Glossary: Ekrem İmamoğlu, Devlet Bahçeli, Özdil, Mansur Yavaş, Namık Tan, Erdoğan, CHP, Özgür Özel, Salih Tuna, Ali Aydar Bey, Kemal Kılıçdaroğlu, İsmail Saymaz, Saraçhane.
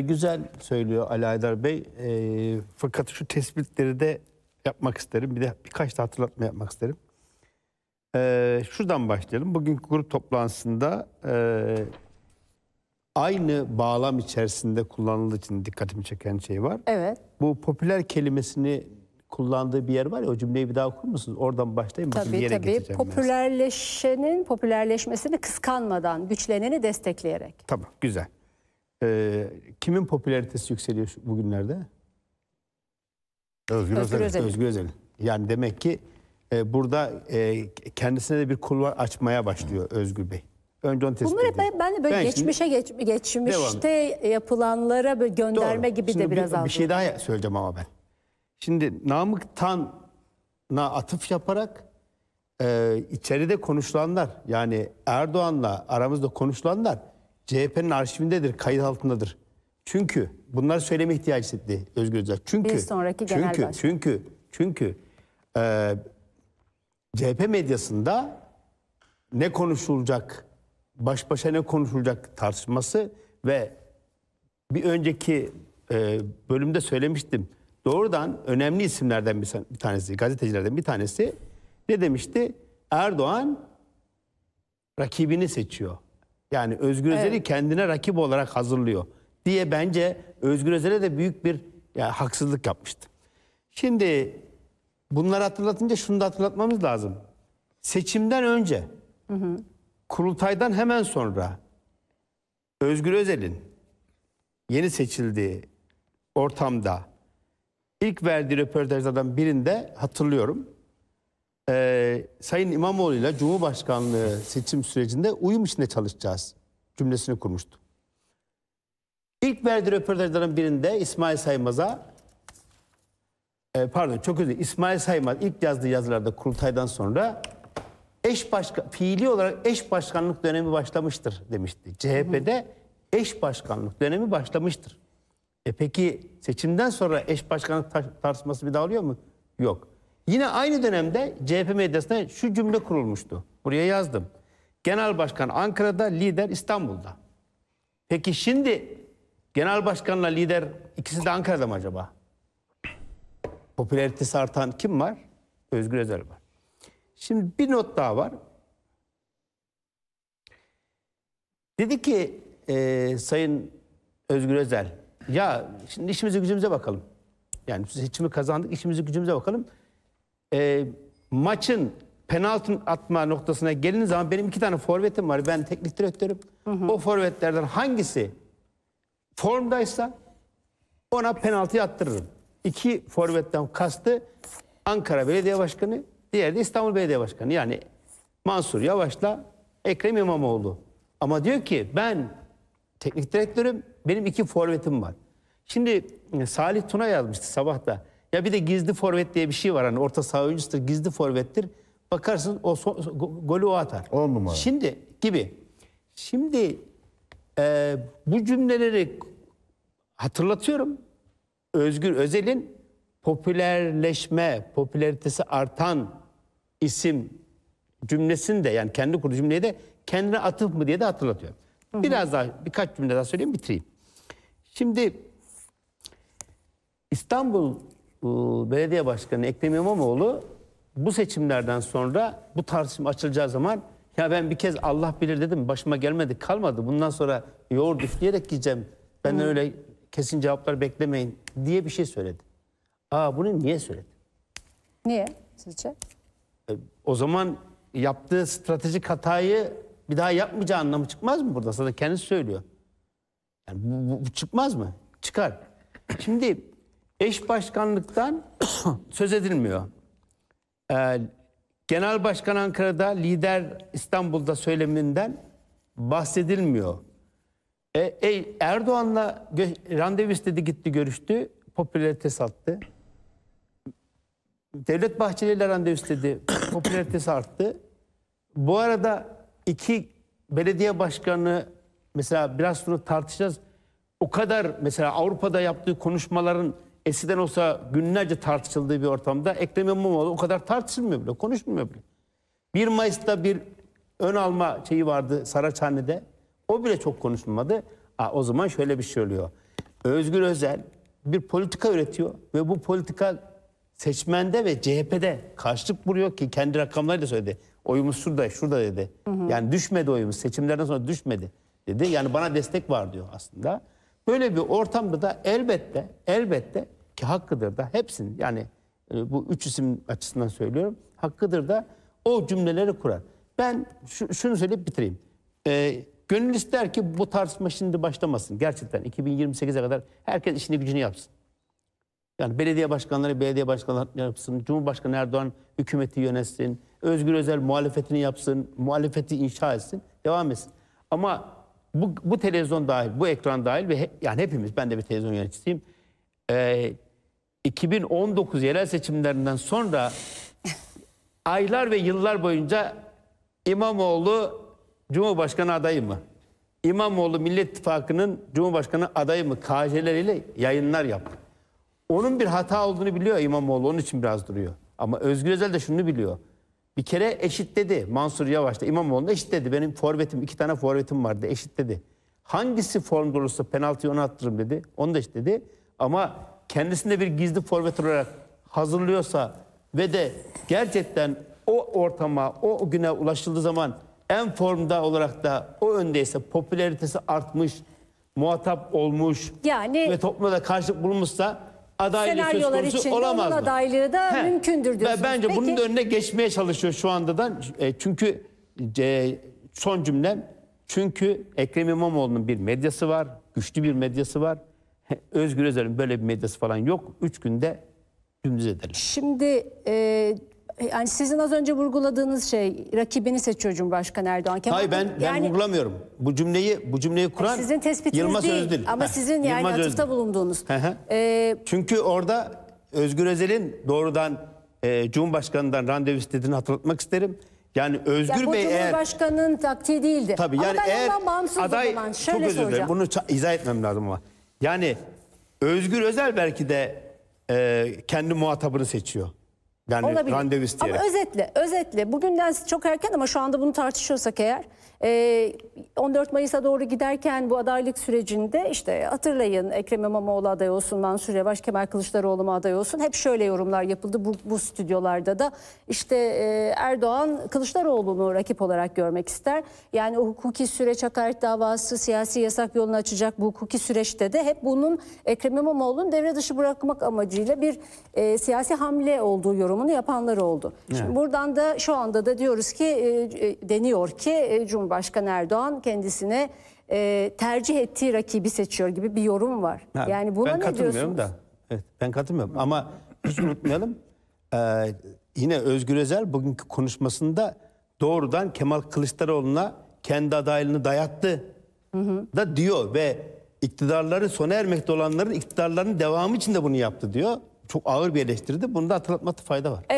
Güzel söylüyor Ali Aydar Bey. Fakat şu tespitleri de yapmak isterim. Bir de birkaç da hatırlatma yapmak isterim. Şuradan başlayalım. Bugünkü grup toplantısında aynı bağlam içerisinde kullanıldığı için dikkatimi çeken şey var. Evet. Bu popüler kelimesini kullandığı bir yer var ya, o cümleyi bir daha okur musunuz? Oradan başlayayım. Tabii. Popülerleşmesini kıskanmadan, güçleneni destekleyerek. Tamam, güzel. Kimin popülaritesi yükseliyor bugünlerde? Özgür Özel. Yani demek ki burada kendisine de bir kulvar açmaya başlıyor Özgür Bey. Önce onu tespit edeyim. Bunlar hep ben de böyle geçmişte yapılanlara böyle gönderme gibi şimdi de biraz aldım. Bir şey daha söyleyeceğim ama ben. Şimdi Namık Tan'a atıf yaparak içeride konuşulanlar, yani Erdoğan'la aramızda konuşulanlar CHP'nin arşivindedir, kayıt altındadır. Çünkü bunları söyleme ihtiyacı hissetti Özgür Özel. Çünkü CHP medyasında ne konuşulacak, baş başa ne konuşulacak tartışması ve bir önceki bölümde söylemiştim. Doğrudan önemli isimlerden bir tanesi, gazetecilerden bir tanesi ne demişti? Erdoğan rakibini seçiyor. Yani Özgür Özel'i kendine rakip olarak hazırlıyor diye bence Özgür Özel'e de büyük bir haksızlık yapmıştı. Şimdi bunları hatırlatınca şunu da hatırlatmamız lazım. Seçimden önce, kurultaydan hemen sonra Özgür Özel'in yeni seçildiği ortamda ilk verdiği röportajlardan birinde hatırlıyorum. Sayın İmamoğlu ile Cumhurbaşkanlığı seçim sürecinde uyum içinde çalışacağız cümlesini kurmuştu. İlk verdiği röportajların birinde İsmail Saymaz'a, İsmail Saymaz ilk yazdığı yazılarda kurultaydan sonra fiili olarak eş başkanlık dönemi başlamıştır demişti. CHP'de eş başkanlık dönemi başlamıştır. Peki seçimden sonra eş başkanlık tartışması bir daha oluyor mu? Yok. Yine aynı dönemde CHP medyasında şu cümle kurulmuştu. Buraya yazdım. Genel Başkan Ankara'da, lider İstanbul'da. Peki şimdi Genel Başkan'la lider ikisi de Ankara'da mı acaba? Popülaritesi artan kim var? Özgür Özel var. Şimdi bir not daha var. Dedi ki Sayın Özgür Özel, ya şimdi işimize gücümüze bakalım. Yani seçimi kazandık, işimize gücümüze bakalım. Maçın penaltı atma noktasına geldiğiniz zaman benim 2 tane forvetim var. Ben teknik direktörüm. O forvetlerden hangisi formdaysa ona penaltıyı attırırım. 2 forvetten kastı Ankara Belediye Başkanı, diğeri de İstanbul Belediye Başkanı. Yani Mansur Yavaş'la Ekrem İmamoğlu. Ama diyor ki ben teknik direktörüm, benim 2 forvetim var. Şimdi Salih Tuna yazmıştı sabah da. Ya bir de gizli forvet diye bir şey var. Hani orta saha oyuncusudur, gizli forvettir. Bakarsın o golü o atar. 10 numara. Şimdi gibi. Şimdi bu cümleleri hatırlatıyorum. Özgür Özel'in popülaritesi artan isim cümlesini de, yani kendi kurduğu cümleyi de kendine atıf mı diye de hatırlatıyorum. Biraz daha, birkaç cümle daha söyleyeyim, bitireyim. Şimdi İstanbul Belediye Başkanı Ekrem İmamoğlu bu seçimlerden sonra bu tartışma açılacağı zaman ya ben bir kez Allah bilir dedim, başıma gelmedi kalmadı, bundan sonra yoğurt üfleyerek yiyeceğim, benden öyle kesin cevaplar beklemeyin diye bir şey söyledi. Bunu niye söyledi? Niye sizce? O zaman yaptığı stratejik hatayı bir daha yapmayacağı anlamı çıkmaz mı burada? Sana kendisi söylüyor. Yani bu çıkmaz mı? Çıkar. Şimdi eş başkanlıktan söz edilmiyor. Genel Başkan Ankara'da, lider İstanbul'da söyleminden bahsedilmiyor. Erdoğan'la randevu istedi, gitti, görüştü. Popülaritesi arttı. Devlet Bahçeli'yle randevu istedi. Popülaritesi arttı. Bu arada 2 belediye başkanı mesela biraz sonra tartışacağız. O kadar mesela Avrupa'da yaptığı konuşmaların eskiden olsa günlerce tartışıldığı bir ortamda Ekrem İmamoğlu o kadar tartışılmıyor bile, konuşulmuyor bile. 1 Mayıs'ta bir ön alma şeyi vardı Saraçhane'de. O bile çok konuşulmadı. O zaman şöyle bir şey oluyor. Özgür Özel bir politika üretiyor ve bu politika seçmende ve CHP'de karşılık vuruyor ki kendi rakamlarıyla söyledi. Oyumuz şurada, şurada dedi. Hı hı. Yani düşmedi oyumuz, seçimlerden sonra düşmedi dedi. Yani bana destek var diyor aslında. Böyle bir ortamda da elbette ki hakkıdır da hepsinin, yani bu üç isim açısından söylüyorum, hakkıdır da o cümleleri kurar. Ben şunu söyleyip bitireyim. Gönül ister ki bu tartışma şimdi başlamasın. Gerçekten 2028'e kadar herkes işini gücünü yapsın. Yani belediye başkanları yapsın, Cumhurbaşkanı Erdoğan hükümeti yönetsin, Özgür Özel muhalefetini yapsın, muhalefeti inşa etsin, devam etsin. Ama bu televizyon dahil, bu ekran dahil ve yani hepimiz, ben de bir televizyon yöneticisiyim. 2019 yerel seçimlerinden sonra aylar ve yıllar boyunca İmamoğlu Cumhurbaşkanı adayı mı? İmamoğlu Millet İttifakı'nın Cumhurbaşkanı adayı mı? KJ'leriyle yayınlar yaptı. Onun bir hata olduğunu biliyor İmamoğlu, onun için biraz duruyor. Ama Özgür Özel de şunu biliyor. Bir kere eşitledi Mansur Yavaş'ta, İmamoğlu'na eşitledi. Benim forvetim, 2 tane forvetim vardı, eşitledi. Hangisi formda olursa penaltıyı ona attırırım dedi, onu da eşitledi. Ama kendisinde bir gizli forvet olarak hazırlıyorsa ve de gerçekten o ortama, o güne ulaşıldığı zaman en formda olarak da o öndeyse, popülaritesi artmış, muhatap olmuş yani, ve toplumda karşılık bulunmuşsa adaylığı söz konusu olamaz mı? Adaylığı da mümkündür diyorsunuz. Bence peki, bunun önüne geçmeye çalışıyor şu anda da. Çünkü son cümlem, çünkü Ekrem İmamoğlu'nun bir medyası var, güçlü bir medyası var. Özgür Özel'in böyle bir medyası falan yok. 3 günde dümdüz edelim. Şimdi yani sizin az önce vurguladığınız şey, rakibini seçiyor Cumhurbaşkanı Erdoğan. Kemal, hayır, ben yani vurgulamıyorum. Bu cümleyi kuran sizin tespitiniz Yılmaz değil, Özdil. Ama sizin yani Yılmaz atıfta Özdil bulunduğunuz. Çünkü orada Özgür Özel'in doğrudan Cumhurbaşkanı'ndan randevu istediğini hatırlatmak isterim. Yani Özgür ya, bu Bey Cumhurbaşkanı'nın taktiği değildi. Tabii yani, ama ben eğer ondan aday, çok özür dilerim, bunu izah etmem lazım ama. Yani Özgür Özel belki de kendi muhatabını seçiyor. Yani olabilir. Randevu isteyerek. Ama özetle bugünden çok erken, ama şu anda bunu tartışıyorsak eğer 14 Mayıs'a doğru giderken bu adaylık sürecinde işte hatırlayın, Ekrem İmamoğlu aday olsun, Mansur Yavaş, Kemal Kılıçdaroğlu mu aday olsun, hep şöyle yorumlar yapıldı bu stüdyolarda da, işte Erdoğan Kılıçdaroğlu'nu rakip olarak görmek ister. Yani o hukuki süreç, hakaret davası, siyasi yasak yolunu açacak bu hukuki süreçte de hep bunun Ekrem İmamoğlu'nu devre dışı bırakmak amacıyla bir siyasi hamle olduğu yorumunu yapanlar oldu. Evet. Şimdi buradan da şu anda da diyoruz ki deniyor ki Cumhurbaşkanı Erdoğan kendisine tercih ettiği rakibi seçiyor gibi bir yorum var. Ha, yani buna ne diyorsunuz? Da. Evet, ben katılmıyorum ama hiç unutmayalım. Yine Özgür Özel bugünkü konuşmasında doğrudan Kemal Kılıçdaroğlu'na kendi adaylığını dayattı, hı-hı, da diyor ve iktidarları sona ermekte olanların iktidarlarının devamı için de bunu yaptı diyor. Çok ağır bir eleştirdi. Bunu da hatırlatmakta fayda var. Evet.